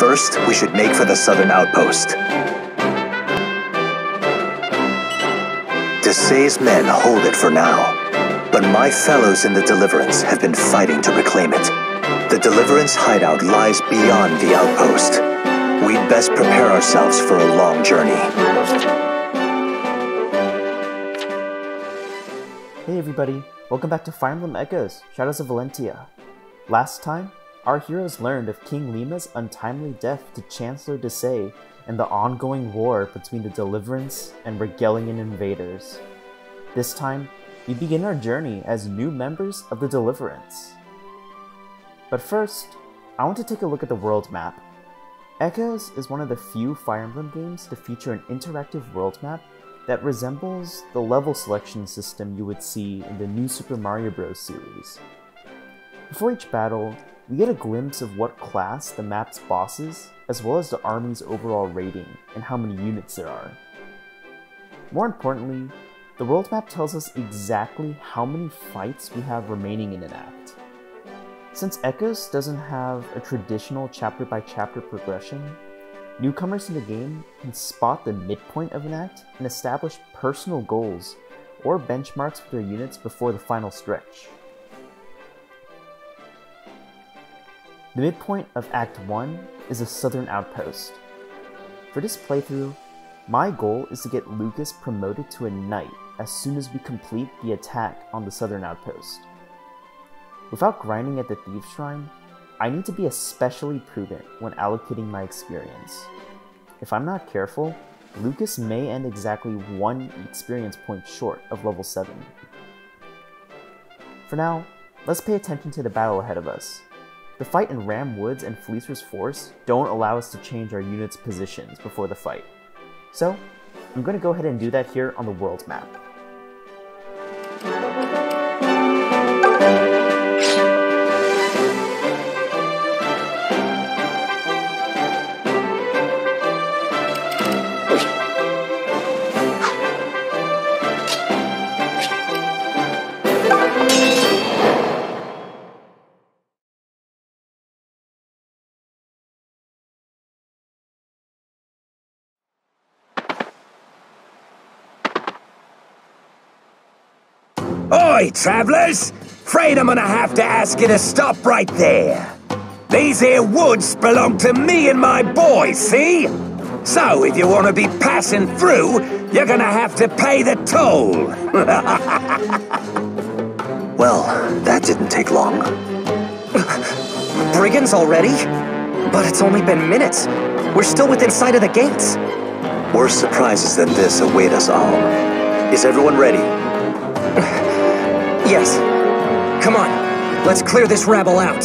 First, we should make for the Southern Outpost. Desay's men hold it for now, but my fellows in the Deliverance have been fighting to reclaim it. The Deliverance hideout lies beyond the outpost. We'd best prepare ourselves for a long journey. Hey everybody, welcome back to Fire Emblem Echoes: Shadows of Valentia. Last time, our heroes learned of King Lima's untimely death to Chancellor Desay and the ongoing war between the Deliverance and Regellian invaders. This time, we begin our journey as new members of the Deliverance. But first, I want to take a look at the world map. Echoes is one of the few Fire Emblem games to feature an interactive world map that resembles the level selection system you would see in the New Super Mario Bros. Series. Before each battle, we get a glimpse of what class the map's bosses, as well as the army's overall rating and how many units there are. More importantly, the world map tells us exactly how many fights we have remaining in an act. Since Echoes doesn't have a traditional chapter-by-chapter progression, newcomers in the game can spot the midpoint of an act and establish personal goals or benchmarks with their units before the final stretch. The midpoint of Act 1 is a Southern Outpost. For this playthrough, my goal is to get Lukas promoted to a knight as soon as we complete the attack on the Southern Outpost. Without grinding at the Thieves' Shrine, I need to be especially prudent when allocating my experience. If I'm not careful, Lukas may end exactly one experience point short of level 7. For now, let's pay attention to the battle ahead of us. The fight in Ram Woods and Fleecer's Force don't allow us to change our units' positions before the fight. So, I'm going to go ahead and do that here on the world map. Oi, travelers! Afraid I'm gonna have to ask you to stop right there. These here woods belong to me and my boys, see? So if you want to be passing through, you're gonna have to pay the toll. Well, that didn't take long. Brigands already? But it's only been minutes. We're still within sight of the gates. Worse surprises than this await us all. Is everyone ready? Yes. Come on, let's clear this rabble out.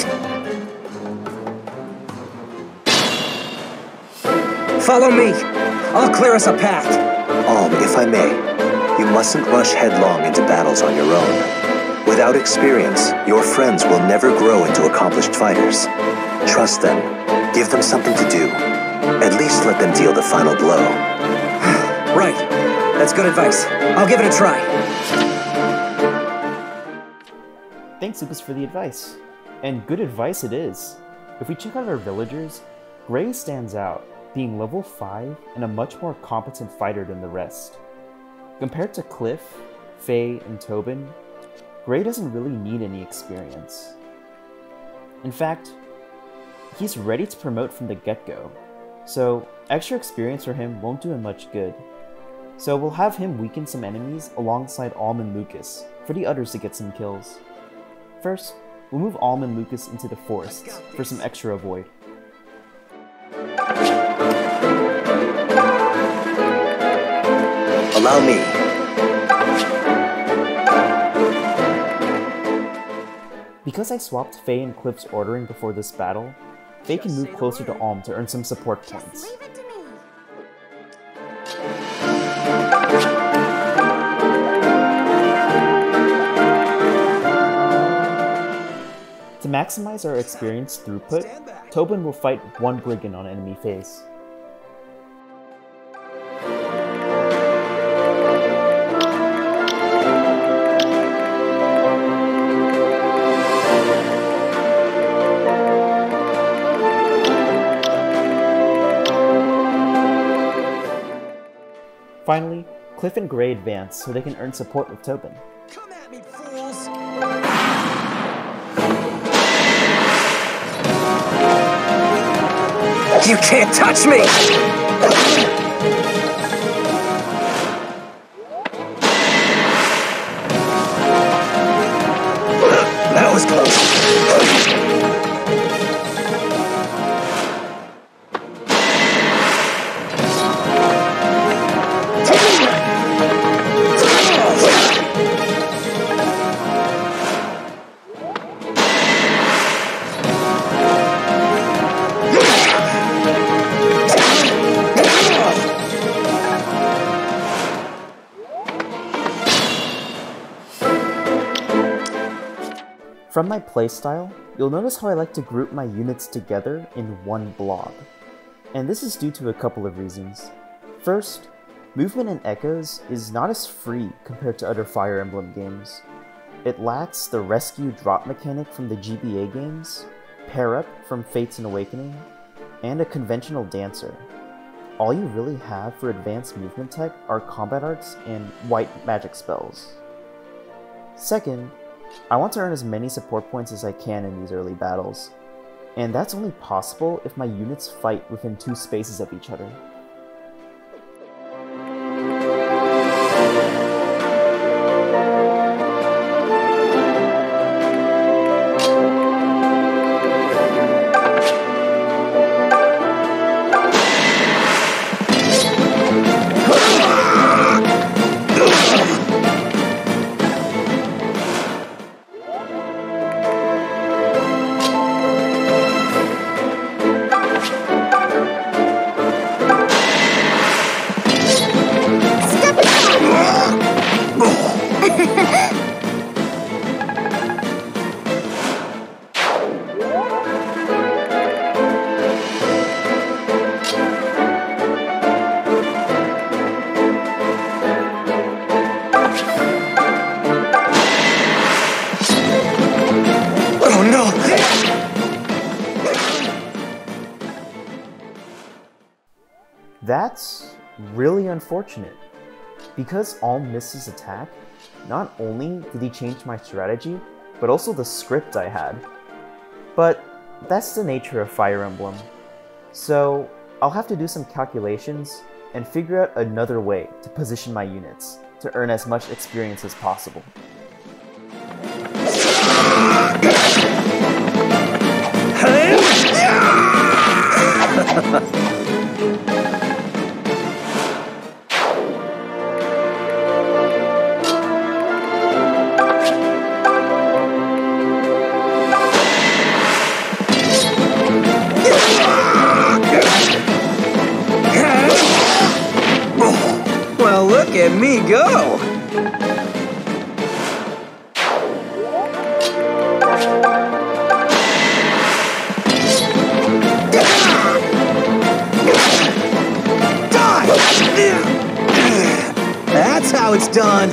Follow me. I'll clear us a path. Alm, if I may, you mustn't rush headlong into battles on your own. Without experience, your friends will never grow into accomplished fighters. Trust them. Give them something to do. At least let them deal the final blow. Right. That's good advice. I'll give it a try. Thanks, Lukas, for the advice. And good advice it is. If we check out our villagers, Gray stands out, being level 5 and a much more competent fighter than the rest. Compared to Cliff, Faye, and Tobin, Gray doesn't really need any experience. In fact, he's ready to promote from the get-go, so extra experience for him won't do him much good. So we'll have him weaken some enemies alongside Alm and Lukas for the others to get some kills. First, we'll move Alm and Lukas into the forest for some extra avoid. Allow me. Because I swapped Faye and Cliff's ordering before this battle, Faye can move closer to Alm to earn some support points. To maximize our experience throughput, Tobin will fight one Brigand on enemy phase. Finally, Cliff and Gray advance so they can earn support with Tobin. Come at me, fools! You can't touch me! That was close. From my playstyle, you'll notice how I like to group my units together in one blob. And this is due to a couple of reasons. First, movement in Echoes is not as free compared to other Fire Emblem games. It lacks the rescue drop mechanic from the GBA games, pair up from Fates and Awakening, and a conventional dancer. All you really have for advanced movement tech are combat arts and white magic spells. Second, I want to earn as many support points as I can in these early battles, and that's only possible if my units fight within two spaces of each other. That's really unfortunate. Because Alm missed his attack, not only did he change my strategy, but also the script I had. But that's the nature of Fire Emblem, so I'll have to do some calculations and figure out another way to position my units to earn as much experience as possible. Let me go! Die! That's how it's done!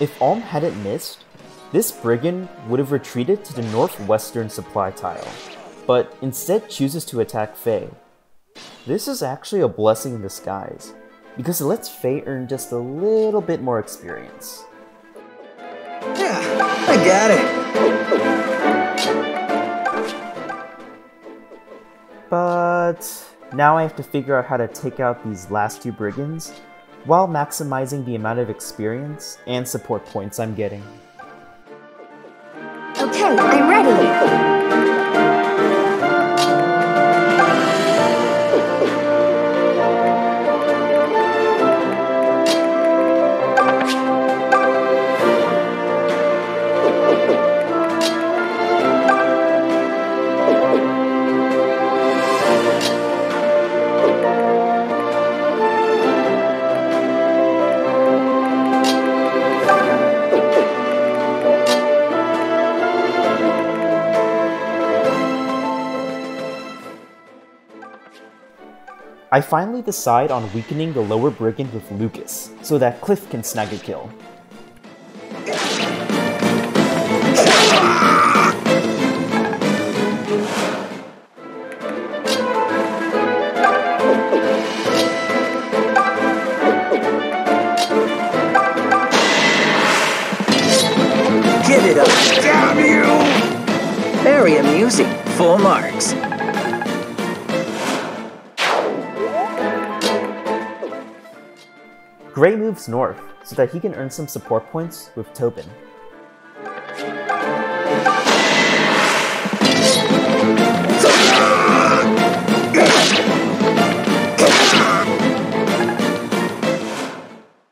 If Alm hadn't missed, this brigand would have retreated to the northwestern supply tile, but instead chooses to attack Faye. This is actually a blessing in disguise, because it lets Faye earn just a little bit more experience. Yeah, I got it! But now I have to figure out how to take out these last two brigands, while maximizing the amount of experience and support points I'm getting. Okay, I'm ready! I finally decide on weakening the lower brigand with Lukas, so that Cliff can snag a kill. Give it up! Damn you! Very amusing. 4 marks. Gray moves north, so that he can earn some support points with Tobin.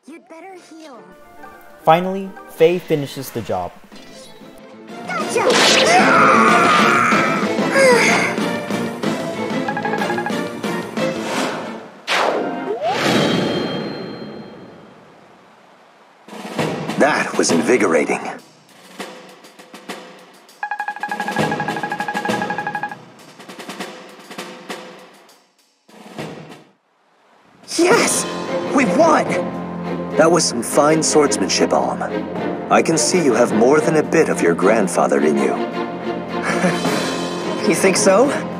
You'd better heal. Finally, Faye finishes the job. Gotcha! That was invigorating. Yes! We won! That was some fine swordsmanship, Alm. I can see you have more than a bit of your grandfather in you. You think so?